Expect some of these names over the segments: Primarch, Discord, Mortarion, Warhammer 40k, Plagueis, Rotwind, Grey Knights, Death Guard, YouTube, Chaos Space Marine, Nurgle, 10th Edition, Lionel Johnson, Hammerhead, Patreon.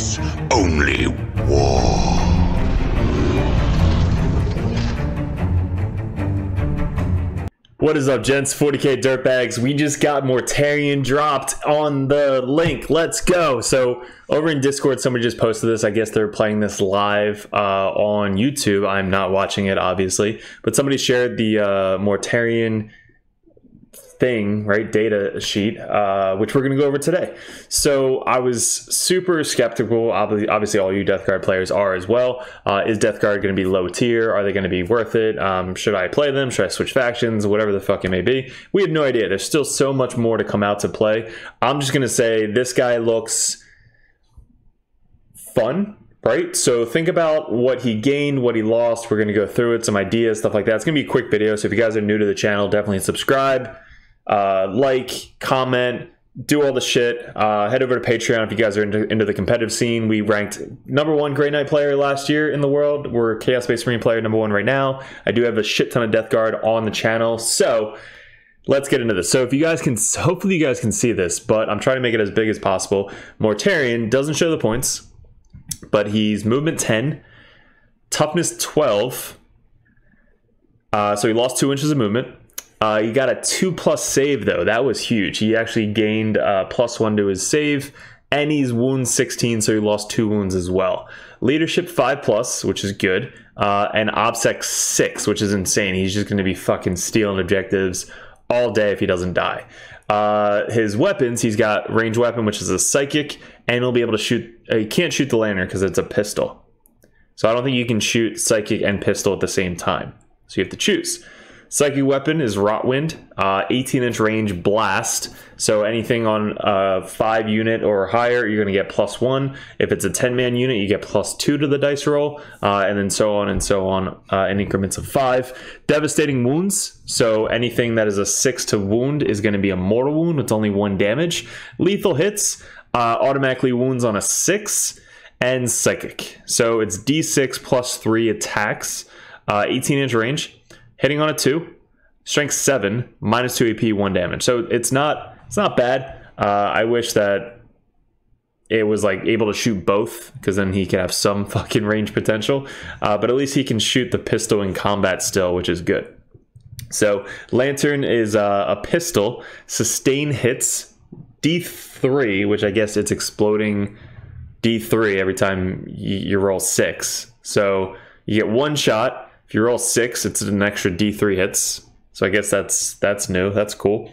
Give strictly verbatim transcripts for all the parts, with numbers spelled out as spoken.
exists only war. What is up, gents? forty K Dirtbags. We just got Mortarion dropped on the link. Let's go. So over in Discord, somebody just posted this. I guess they're playing this live uh, on YouTube. I'm not watching it, obviously. But somebody shared the uh, Mortarion thing, right? Data sheet, uh, which we're going to go over today. So I was super skeptical. Obviously, all you Death Guard players are as well. Uh, is Death Guard going to be low tier? Are they going to be worth it? Um, should I play them? Should I switch factions? Whatever the fuck it may be. We have no idea. There's still so much more to come out to play. I'm just going to say this guy looks fun, right? So think about what he gained, what he lost. We're going to go through it, some ideas, stuff like that. It's going to be a quick video. So if you guys are new to the channel, definitely subscribe. Uh, like, comment, do all the shit. Uh, head over to Patreon if you guys are into, into the competitive scene. We ranked number one Grey Knight player last year in the world. We're Chaos Space Marine player number one right now. I do have a shit ton of Death Guard on the channel. So let's get into this. So if you guys can, hopefully you guys can see this, but I'm trying to make it as big as possible. Mortarion doesn't show the points, but he's movement ten, toughness twelve. Uh, so he lost two inches of movement. Uh, he got a two plus save though. That was huge. He actually gained uh, plus one to his save, and he's wound sixteen, so he lost two wounds as well. Leadership five plus, which is good, uh, and OBSEC six, which is insane. He's just going to be fucking stealing objectives all day if he doesn't die. Uh, his weapons, he's got range weapon, which is a psychic, and he'll be able to shoot. Uh, he can't shoot the lantern because it's a pistol, so I don't think you can shoot psychic and pistol at the same time. So you have to choose. Psychic weapon is Rotwind, uh, eighteen inch range blast. So anything on a five unit or higher, you're gonna get plus one. If it's a ten man unit, you get plus two to the dice roll, uh, and then so on and so on uh, in increments of five. Devastating wounds, so anything that is a six to wound is gonna be a mortal wound. It's only one damage. Lethal hits, uh, automatically wounds on a six, and psychic. So it's D six plus three attacks, uh, eighteen inch range. Hitting on a two, strength seven, minus two A P, one damage. So it's not it's not bad. Uh, I wish that it was like able to shoot both, because then he could have some fucking range potential. Uh, but at least he can shoot the pistol in combat still, which is good. So Lantern is uh, a pistol, sustain hits, D three, which I guess it's exploding D three every time you roll six. So you get one shot. If you roll six, it's an extra D three hits. So I guess that's that's new. That's cool.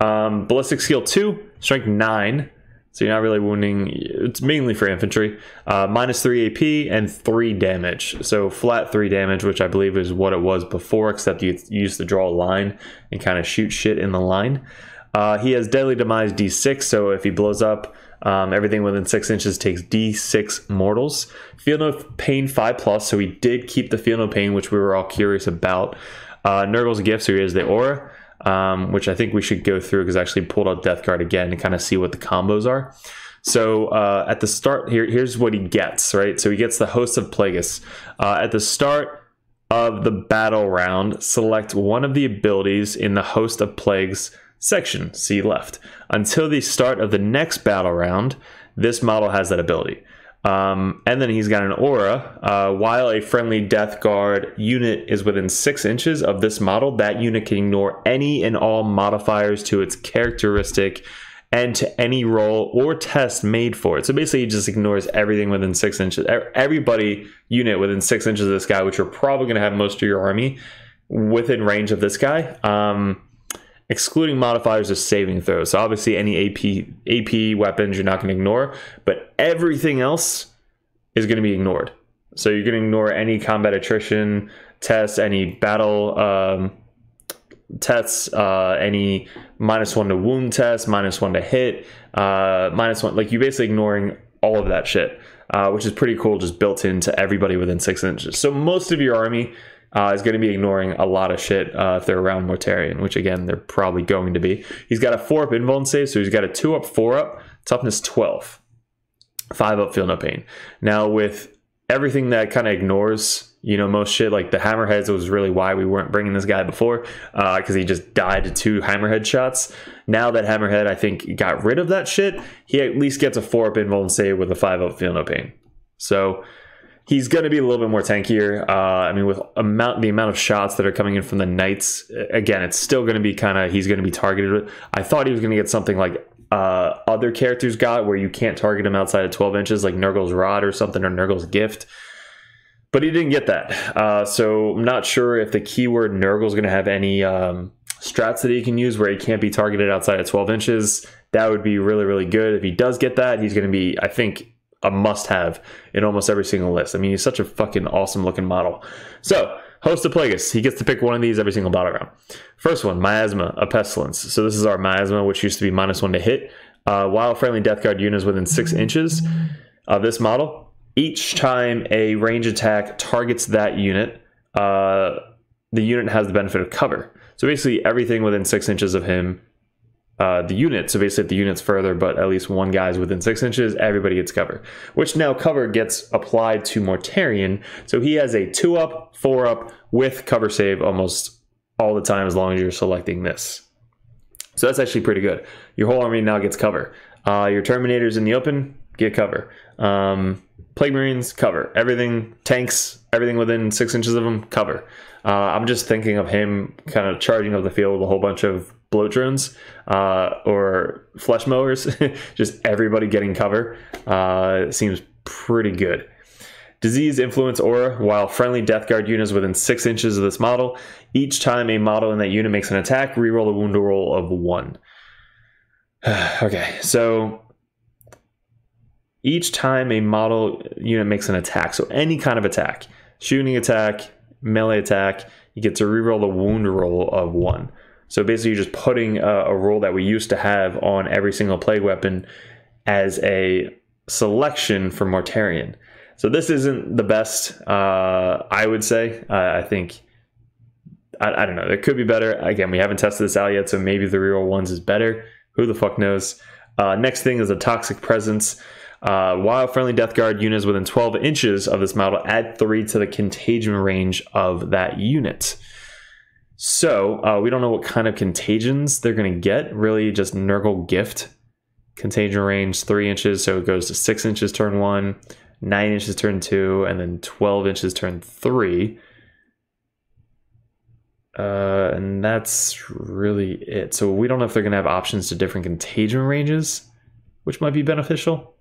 Um, ballistic skill two, strength nine. So you're not really wounding. It's mainly for infantry. Uh, minus three A P and three damage. So flat three damage, which I believe is what it was before, except you used to draw a line and kind of shoot shit in the line. Uh, he has deadly demise D six. So if he blows up, Um, everything within six inches takes D six mortals. Feel no pain five plus, so we did keep the feel no pain, which we were all curious about. Uh, Nurgle's gift, so he has the aura, um, which I think we should go through, because I actually pulled out Death Guard again to kind of see what the combos are. So uh, at the start, here, here's what he gets, right? So he gets the Host of Plagueis. Uh, at the start of the battle round, select one of the abilities in the Host of Plagues section, see left. Until the start of the next battle round, this model has that ability. Um, and then he's got an aura. Uh, while a friendly Death Guard unit is within six inches of this model, that unit can ignore any and all modifiers to its characteristic and to any roll or test made for it. So basically, he just ignores everything within six inches. Everybody unit within six inches of this guy, which you're probably going to have most of your army within range of this guy. Um, excluding modifiers of saving throws. So obviously any A P, A P weapons you're not going to ignore, but everything else is going to be ignored. So you're going to ignore any combat attrition tests, any battle um, tests, uh, any minus one to wound tests, minus one to hit, uh, minus one. Like, you're basically ignoring all of that shit, uh, which is pretty cool, just built into everybody within six inches. So most of your army Uh, is going to be ignoring a lot of shit uh, if they're around Mortarion, which again, they're probably going to be. He's got a four up invuln save, so he's got a two up, four up, toughness twelve, five up, feel no pain. Now with everything that kind of ignores you know, most shit. Like the Hammerheads was really why we weren't bringing this guy before, uh, because he just died to two Hammerhead shots. Now that Hammerhead, I think, got rid of that shit, he at least gets a four-up invuln save with a five-up feel no pain. So he's going to be a little bit more tankier. Uh, I mean, with amount the amount of shots that are coming in from the Knights, again, it's still going to be kind of, he's going to be targeted. I thought he was going to get something like uh, other characters got, where you can't target him outside of twelve inches, like Nurgle's Rod or something, or Nurgle's Gift. But he didn't get that, uh, so I'm not sure if the keyword Nurgle is going to have any um, strats that he can use where he can't be targeted outside of twelve inches. That would be really, really good. If he does get that, he's going to be, I think, a must-have in almost every single list. I mean, he's such a fucking awesome-looking model. So, Host of Plagueis. He gets to pick one of these every single battle round. First one, Miasma, a Pestilence. So this is our Miasma, which used to be minus one to hit. Uh, while friendly Death Guard units within six inches of this model, each time a range attack targets that unit, uh, the unit has the benefit of cover. So basically everything within six inches of him, uh, the unit, so basically if the unit's further, but at least one guy's within six inches, everybody gets cover. Which now cover gets applied to Mortarion, so he has a two-up, four-up with cover save almost all the time as long as you're selecting this. So that's actually pretty good. Your whole army now gets cover. Uh, your Terminators in the open get cover. Um... Plague Marines, cover. Everything, tanks, everything within six inches of him, cover. Uh, I'm just thinking of him kind of charging up the field with a whole bunch of bloat drones uh, or flesh mowers. Just everybody getting cover. Uh, it seems pretty good. Disease, Influence, Aura. While friendly Death Guard units within six inches of this model, each time a model in that unit makes an attack, reroll a wound roll of one. Okay, so each time a model unit makes an attack, so any kind of attack, shooting attack, melee attack, you get to reroll the wound roll of one. So basically you're just putting a, a roll that we used to have on every single plague weapon as a selection for Mortarion. So this isn't the best, uh, I would say. Uh, I think, I, I don't know, it could be better. Again, we haven't tested this out yet, so maybe the reroll ones is better. Who the fuck knows? Uh, next thing is a Toxic Presence. Uh, while friendly Death Guard units within twelve inches of this model, add three to the contagion range of that unit. So uh, we don't know what kind of contagions they're going to get. Really just Nurgle Gift. Contagion range three inches, so it goes to six inches turn one, nine inches turn two, and then twelve inches turn three. Uh, and that's really it. So we don't know if they're going to have options to different contagion ranges, which might be beneficial.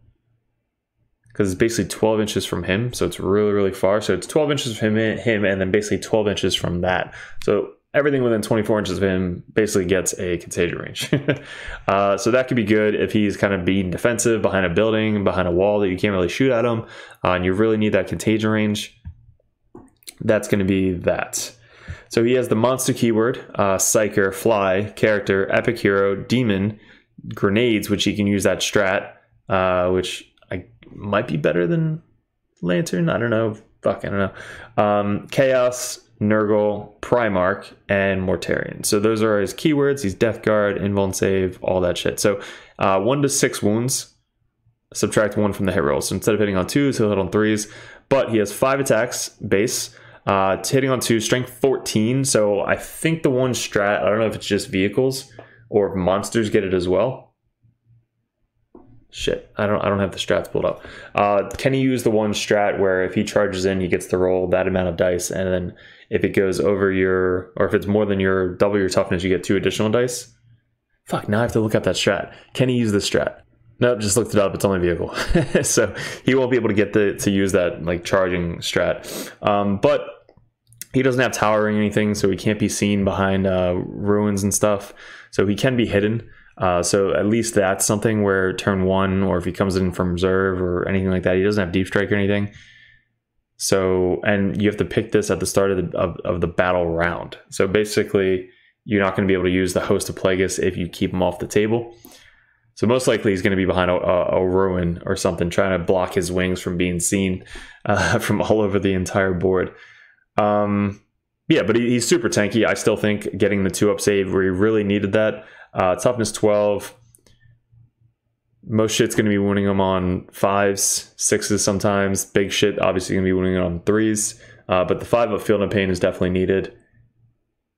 Because it's basically twelve inches from him, so it's really, really far. So it's twelve inches from him, him, and then basically twelve inches from that. So everything within twenty-four inches of him basically gets a contagion range. uh, so that could be good if he's kind of being defensive behind a building, behind a wall that you can't really shoot at him, uh, and you really need that contagion range. That's going to be that. So he has the monster keyword, uh, Psyker, Fly, Character, Epic Hero, Demon, Grenades, which he can use that strat, uh, which might be better than Lantern. I don't know. Fuck, I don't know. Um, Chaos, Nurgle, Primarch, and Mortarion. So those are his keywords. He's Death Guard, Invuln Save, all that shit. So uh, one to six wounds. Subtract one from the hit roll. So instead of hitting on twos, he'll hit on threes. But he has five attacks base. Uh, hitting on two, strength fourteen. So I think the one strat, I don't know if it's just vehicles or if monsters get it as well. Shit, I don't I don't have the strats pulled up. Uh, can he use the one strat where if he charges in, he gets to roll that amount of dice, and then if it goes over your, or if it's more than your, double your toughness, you get two additional dice? Fuck, now I have to look up that strat. Can he use this strat? Nope, just looked it up, it's only vehicle. So he won't be able to get the, to use that like charging strat. Um, but he doesn't have towering or anything, so he can't be seen behind uh, ruins and stuff. So he can be hidden. Uh, so at least that's something where turn one, or if he comes in from reserve or anything like that, he doesn't have deep strike or anything. So, and you have to pick this at the start of the, of, of the battle round. So basically you're not going to be able to use the Host of Plagueis if you keep him off the table. So most likely he's going to be behind a, a, a ruin or something, trying to block his wings from being seen uh, from all over the entire board. Um, yeah, but he, he's super tanky. I still think getting the two up save where he really needed that. Uh, toughness twelve. Most shit's going to be wounding him on fives, sixes sometimes. Big shit obviously going to be wounding him on threes. Uh, but the five of Field of Pain is definitely needed.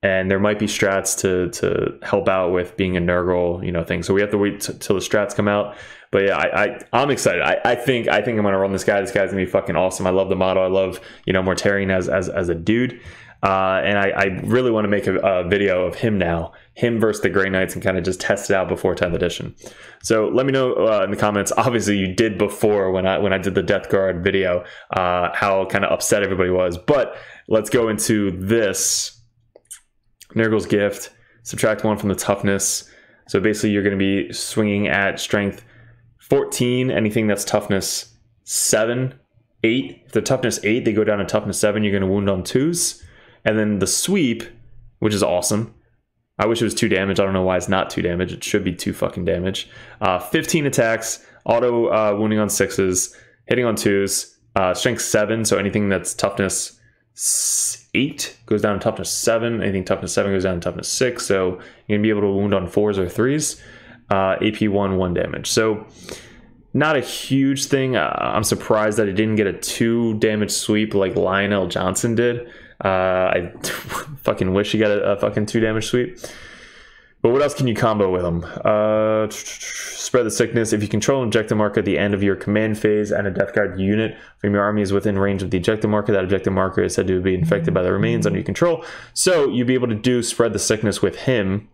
And there might be strats to to help out with being a Nurgle, you know, thing. So we have to wait till the strats come out. But yeah, I, I I'm excited. I, I think I think I'm gonna run this guy. This guy's gonna be fucking awesome. I love the model. I love, you know, Mortarion as as as a dude. Uh, and I, I really want to make a, a video of him now, him versus the Grey Knights, and kind of just test it out before tenth edition. So let me know uh, in the comments. Obviously, you did before when I when I did the Death Guard video, uh, how kind of upset everybody was. But let's go into this. Nurgle's Gift, subtract one from the toughness. So basically, you're going to be swinging at strength fourteen. Anything that's toughness seven, eight. If they're toughness eight, they go down to toughness seven. You're going to wound on twos. And then the sweep, which is awesome. I wish it was two damage. I don't know why it's not two damage. It should be two fucking damage. Uh, fifteen attacks, auto uh, wounding on sixes, hitting on twos, uh, strength seven. So anything that's toughness eight goes down to toughness seven. Anything toughness seven goes down to toughness six. So you're gonna be able to wound on fours or threes. Uh, A P one, one damage. So not a huge thing. Uh, I'm surprised that it didn't get a two damage sweep like Lionel Johnson did. Uh, I fucking wish he got a, a fucking two damage sweep. But what else can you combo with him? Uh, spread the Sickness. If you control an objective marker at the end of your command phase and a Death Guard unit from your army is within range of the objective marker, that objective marker is said to be infected by the remains under your control. So you'd be able to do Spread the Sickness with him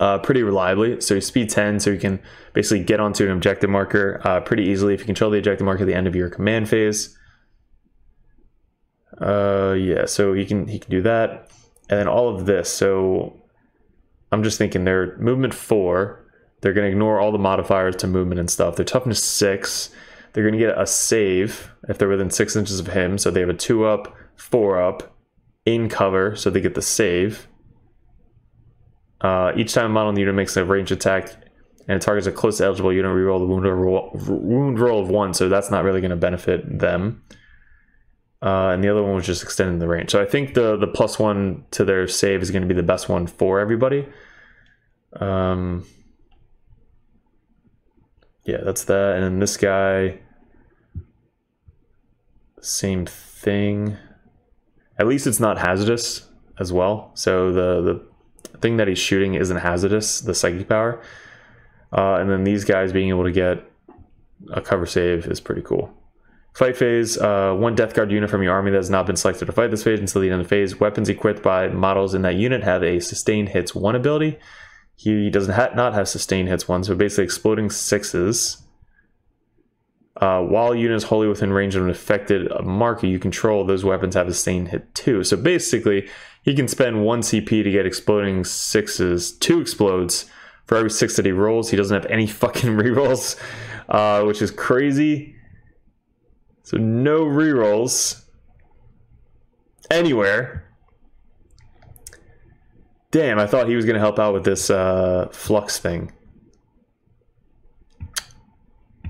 uh, pretty reliably. So you speed ten, so you can basically get onto an objective marker uh, pretty easily if you control the objective marker at the end of your command phase. Uh yeah, so he can he can do that, and then all of this. So I'm just thinking they're movement four. They're gonna ignore all the modifiers to movement and stuff. They're toughness six. They're gonna get a save if they're within six inches of him. So they have a two up, four up, in cover. So they get the save. Uh, each time a model in the unit makes a range attack and it targets a close eligible unit, reroll the wound roll, wound roll of one. So that's not really gonna benefit them. Uh, and the other one was just extending the range. So I think the the plus one to their save is going to be the best one for everybody. Um, yeah, that's that. And then this guy, same thing. At least it's not hazardous as well. So the the thing that he's shooting isn't hazardous, the psychic power. Uh, and then these guys being able to get a cover save is pretty cool. Fight phase, uh, one Death Guard unit from your army that has not been selected to fight this phase until the end of the phase. Weapons equipped by models in that unit have a Sustained Hits one ability. He does ha not have Sustained Hits one, so basically exploding sixes. Uh, while unit is wholly within range of an affected marker you control, those weapons have a Sustained Hit two. So basically, he can spend one C P to get exploding sixes, two explodes for every six that he rolls. He doesn't have any fucking rerolls, uh, which is crazy. So no rerolls anywhere. Damn, I thought he was going to help out with this uh, flux thing.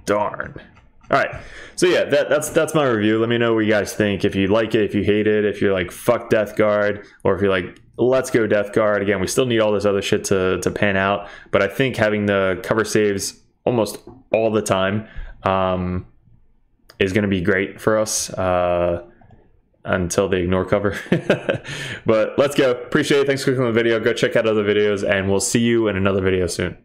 Darn. All right. So yeah, that, that's that's my review. Let me know what you guys think. If you like it, if you hate it, if you're like, fuck Death Guard, or if you're like, let's go Death Guard. Again, we still need all this other shit to, to pan out. But I think having the cover saves almost all the time Um, is going to be great for us uh, until they ignore cover. But let's go. Appreciate it. Thanks for clicking on the video. Go check out other videos, and we'll see you in another video soon.